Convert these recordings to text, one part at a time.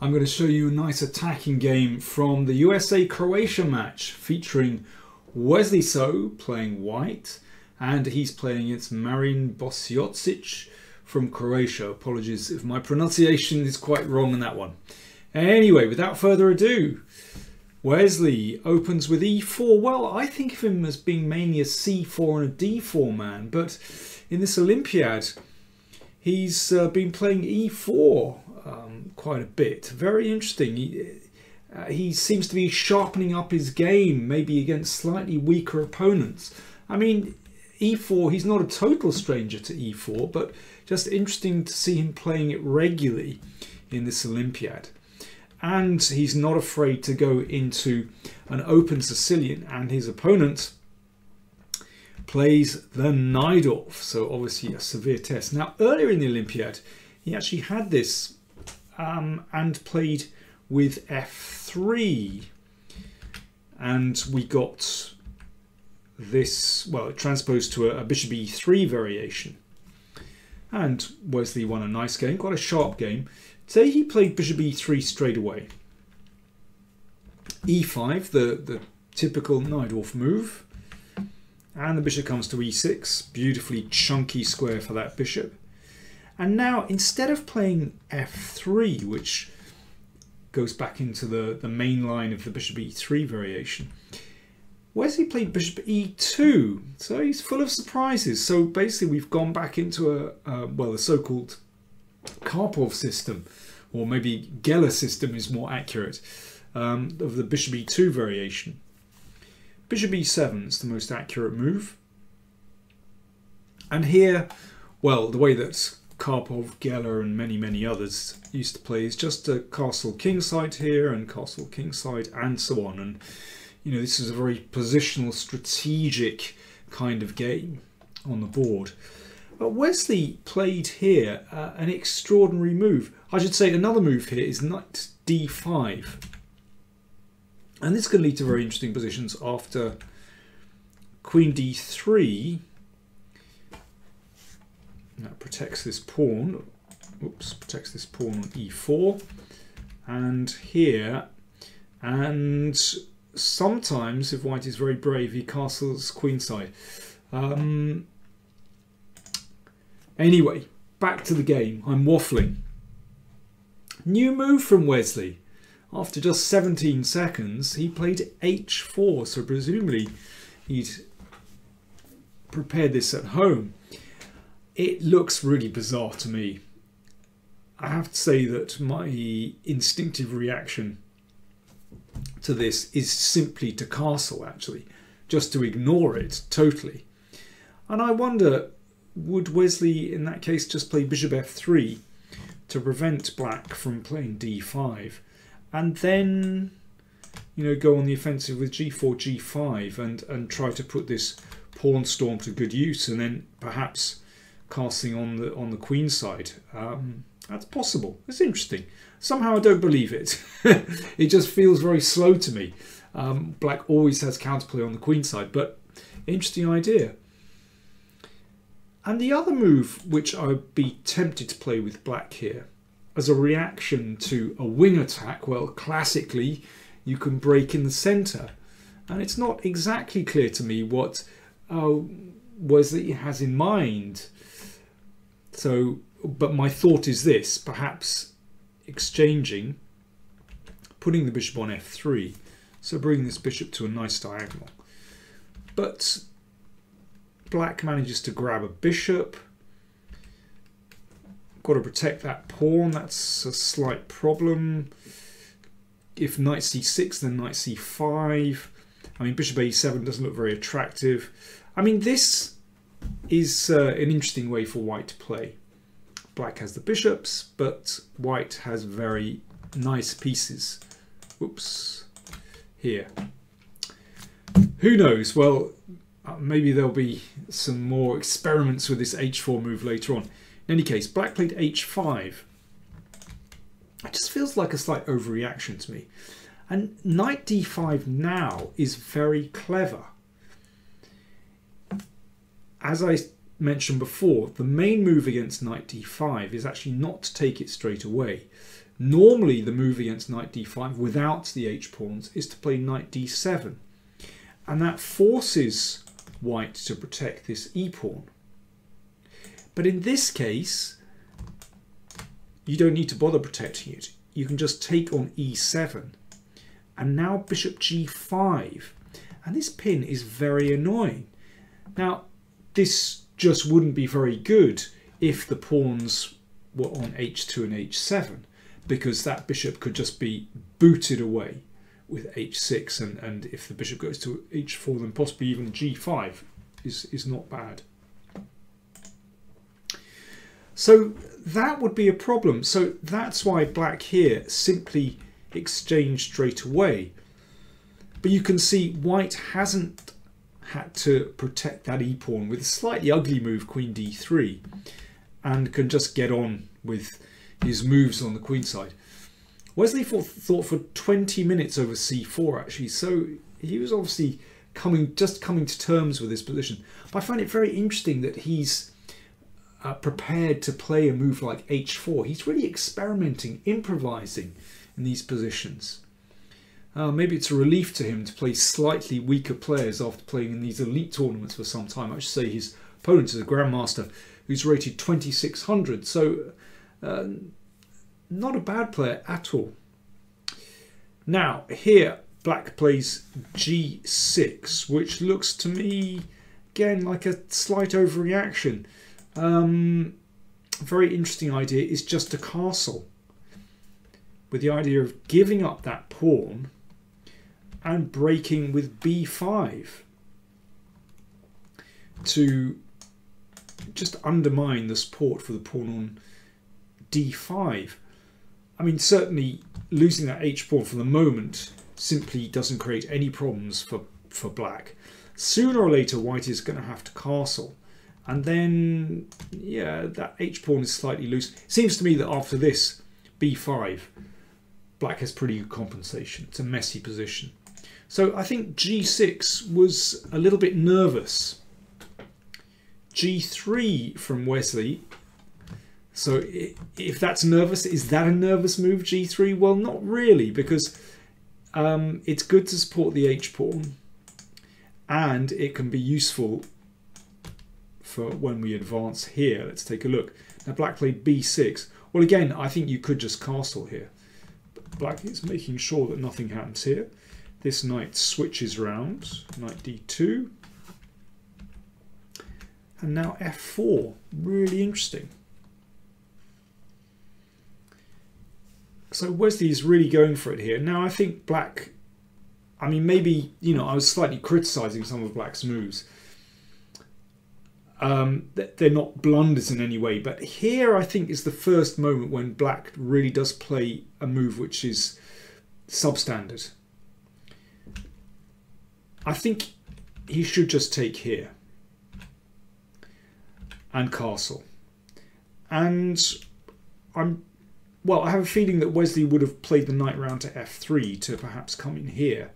I'm going to show you a nice attacking game from the USA-Croatia match featuring Wesley So playing white, and he's playing against Marin Bosiocic from Croatia. Apologies if my pronunciation is quite wrong on that one. Anyway, without further ado, Wesley opens with e4. Well, I think of him as being mainly a c4 and a d4 man, but in this Olympiad, he's been playing e4. Quite a bit. Very interesting. He seems to be sharpening up his game, maybe against slightly weaker opponents. I mean, e4, he's not a total stranger to e4, but just interesting to see him playing it regularly in this Olympiad. And he's not afraid to go into an open Sicilian, and his opponent plays the Najdorf, so obviously a severe test. Now, earlier in the Olympiad, he actually had this and played with f3, and we got this, well, it transposed to a bishop e3 variation, and Wesley won a nice game, quite a sharp game. Today he played bishop e3 straight away, e5, the typical Najdorf move, and the bishop comes to e6, beautifully chunky square for that bishop. And now, instead of playing f3, which goes back into the main line of the bishop e3 variation, Wesley played bishop e2. So he's full of surprises. So basically we've gone back into the so-called Karpov system, or maybe Geller system is more accurate, of the bishop e2 variation. Bishop e7 is the most accurate move. And here, well, the way that Karpov, Geller and many others used to play is just a castle kingside here and castle kingside and so on, and you know, this is a very positional, strategic kind of game on the board. But Wesley played here an extraordinary move. I should say another move here is knight d5, and this can lead to very interesting positions after queen d3. That protects this pawn. Oops, protects this pawn on e4, and here, and sometimes if white is very brave, he castles queenside. Anyway, back to the game. I'm waffling. New move from Wesley. After just 17 seconds, he played h4. So presumably, he'd prepared this at home. It looks really bizarre to me. I have to say that my instinctive reaction to this is simply to castle, actually, just to ignore it totally. And I wonder, would Wesley in that case just play bishop f3 to prevent black from playing d5, and then, you know, go on the offensive with g4, g5 and try to put this pawn storm to good use, and then perhaps castling on the queen side. That's possible. It's interesting. Somehow I don't believe it. It just feels very slow to me. Black always has counterplay on the queen side, but interesting idea. And the other move which I'd be tempted to play with black here as a reaction to a wing attack, well, classically you can break in the center, and it's not exactly clear to me what Wesley has in mind. So, but my thought is this, perhaps exchanging, putting the bishop on f3, so bringing this bishop to a nice diagonal. But black manages to grab a bishop. Got to protect that pawn, that's a slight problem. If knight c6, then knight c5. I mean, bishop a7 doesn't look very attractive. I mean, this is an interesting way for white to play. Black has the bishops, but white has very nice pieces. Oops, here. Who knows? Well, maybe there'll be some more experiments with this h4 move later on. In any case, black played h5. It just feels like a slight overreaction to me. And knight d5 now is very clever. As I mentioned before, the main move against knight d5 is actually not to take it straight away. Normally the move against knight d5 without the h-pawns is to play knight d7, and that forces white to protect this e-pawn. But in this case, you don't need to bother protecting it. You can just take on e7, and now bishop g5, and this pin is very annoying. Now, this just wouldn't be very good if the pawns were on h2 and h7, because that bishop could just be booted away with h6, and if the bishop goes to h4, then possibly even g5 is not bad. So that would be a problem. So that's why black here simply exchanged straight away. But you can see white hasn't had to protect that e-pawn with a slightly ugly move, queen d3, and can just get on with his moves on the queenside. Wesley thought for 20 minutes over c4 actually, so he was obviously just coming to terms with his position. But I find it very interesting that he's prepared to play a move like h4. He's really experimenting, improvising in these positions. Maybe it's a relief to him to play slightly weaker players after playing in these elite tournaments for some time. I should say his opponent is a grandmaster who's rated 2600, so not a bad player at all. Now here black plays g6, which looks to me again like a slight overreaction. A very interesting idea is just to castle, with the idea of giving up that pawn and breaking with b5 to just undermine the support for the pawn on d5. I mean, certainly losing that h-pawn for the moment simply doesn't create any problems for black. Sooner or later white is going to have to castle, and then yeah, that h-pawn is slightly loose. It seems to me that after this b5 black has pretty good compensation. It's a messy position. So I think g6 was a little bit nervous. g3 from Wesley. So if that's nervous, is that a nervous move, g3? Well, not really, because it's good to support the h-pawn, and it can be useful for when we advance here. Let's take a look. Now black played b6. Well, again, I think you could just castle here. Black is making sure that nothing happens here. This knight switches round, knight d2. And now f4, really interesting. So Wesley is really going for it here. Now I think black, I mean, maybe, you know, I was slightly criticising some of black's moves. They're not blunders in any way, but here I think is the first moment when black really does play a move which is substandard. I think he should just take here and castle. And well, I have a feeling that Wesley would have played the knight round to f3 to perhaps come in here,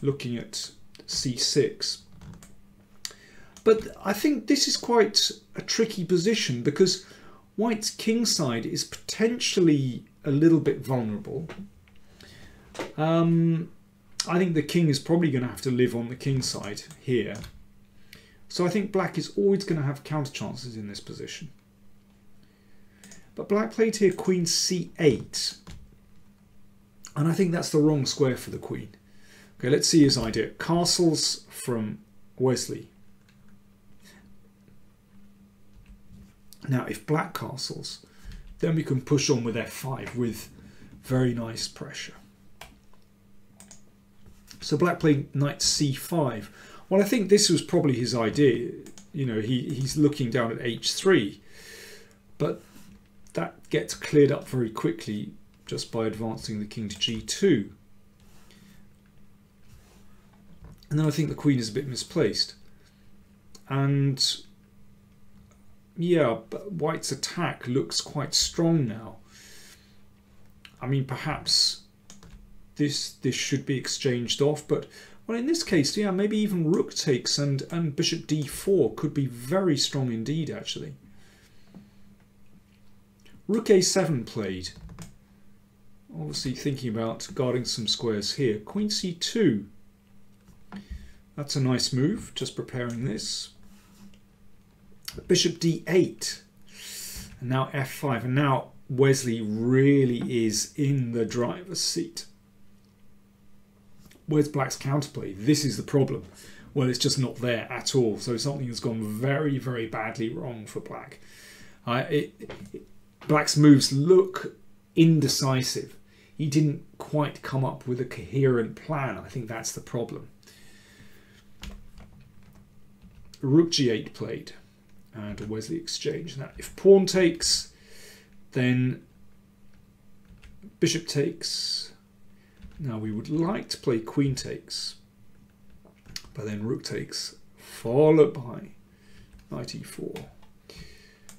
looking at c6. But I think this is quite a tricky position because white's kingside is potentially a little bit vulnerable. I think the king is probably going to have to live on the kingside here. So I think black is always going to have counter chances in this position. But black played here queen c8, and I think that's the wrong square for the queen. Okay, let's see his idea. Castles from Wesley. Now if black castles, then we can push on with f5 with very nice pressure. So black played knight c5. Well, I think this was probably his idea. You know, he's looking down at h3, but that gets cleared up very quickly just by advancing the king to g2. And then I think the queen is a bit misplaced. And yeah, but white's attack looks quite strong now. I mean, perhaps this should be exchanged off, but well, in this case, yeah, maybe even rook takes and bishop d4 could be very strong indeed, actually. Rook a7 played, obviously thinking about guarding some squares here. Queen c2. That's a nice move, just preparing this. Bishop d8. And now f5. And now Wesley really is in the driver's seat. Where's Black's counterplay? This is the problem. Well, it's just not there at all. So something has gone very, very badly wrong for Black. Black's moves look indecisive. He didn't quite come up with a coherent plan. I think that's the problem. Rook g8 played, and Wesley exchanged that. If pawn takes, then bishop takes. Now we would like to play queen takes, but then rook takes, followed by knight e4.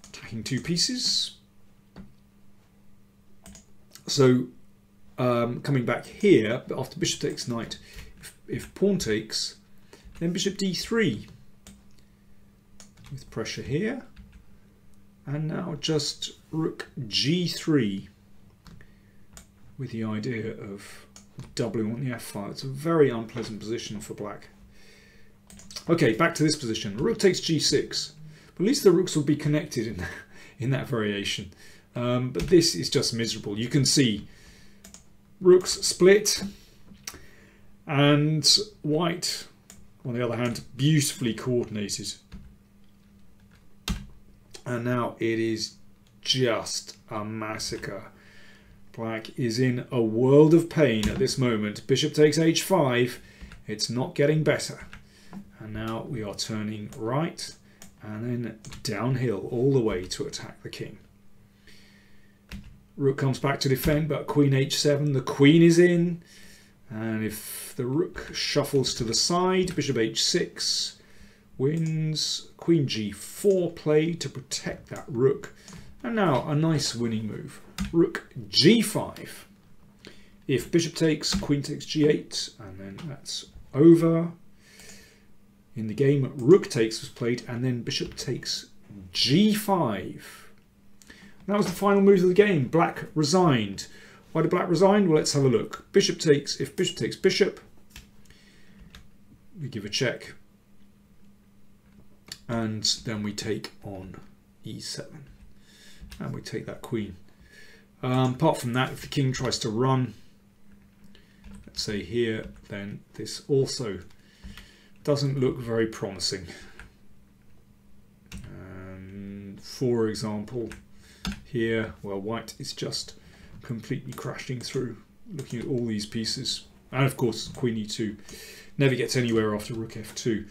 Attacking two pieces. So coming back here, but after bishop takes knight, if pawn takes, then bishop d3 with pressure here, and now just rook g3 with the idea of doubling on the f-file. It's a very unpleasant position for Black. Okay, back to this position. Rook takes g6, but at least the rooks will be connected in that variation. But this is just miserable. You can see rooks split, and white, on the other hand, beautifully coordinated. And now it is just a massacre. Black is in a world of pain at this moment. Bishop takes h5. It's not getting better. And now we are turning right and then downhill all the way to attack the king. Rook comes back to defend, but queen h7, the queen is in. And if the rook shuffles to the side, bishop h6 wins. Queen g4 played to protect that rook. And now a nice winning move. Rook g5. If bishop takes, queen takes g8, and then that's over. In the game, rook takes was played, and then bishop takes g5. That was the final move of the game. Black resigned. Why did Black resign? Well, let's have a look. Bishop takes. If bishop takes bishop, we give a check. And then we take on e7. And we take that queen. Apart from that, if the king tries to run, let's say here, then this also doesn't look very promising. And for example, here, well, white is just completely crashing through, looking at all these pieces. And of course, queen e2 never gets anywhere after rook f2.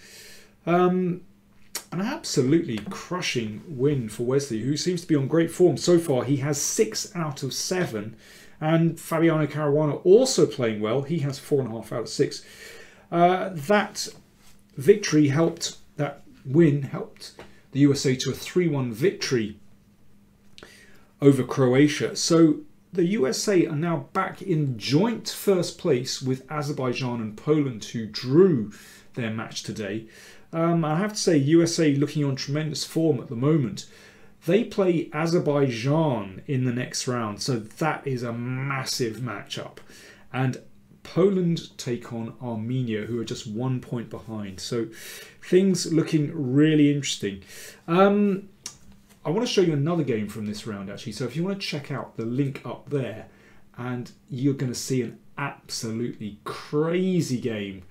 An absolutely crushing win for Wesley, who seems to be on great form so far. He has 6 out of 7. And Fabiano Caruana also playing well. He has 4.5 out of 6. That victory helped, that win helped the USA to a 3-1 victory over Croatia. So the USA are now back in joint first place with Azerbaijan and Poland, who drew their match today. I have to say, USA looking on tremendous form at the moment. They play Azerbaijan in the next round, so that is a massive matchup. And Poland take on Armenia, who are just 1 point behind. So things looking really interesting. I want to show you another game from this round, actually. So if you want to check out the link up there, and you're going to see an absolutely crazy game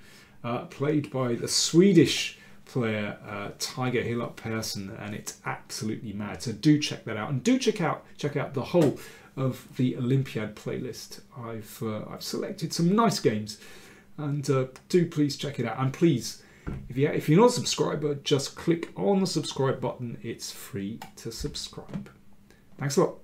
played by the Swedish player Tiger Hillup Persson, and it's absolutely mad. So do check that out, and do check out the whole of the Olympiad playlist. I've selected some nice games, and do please check it out. And please, if you're not a subscriber, just click on the subscribe button. It's free to subscribe. Thanks a lot.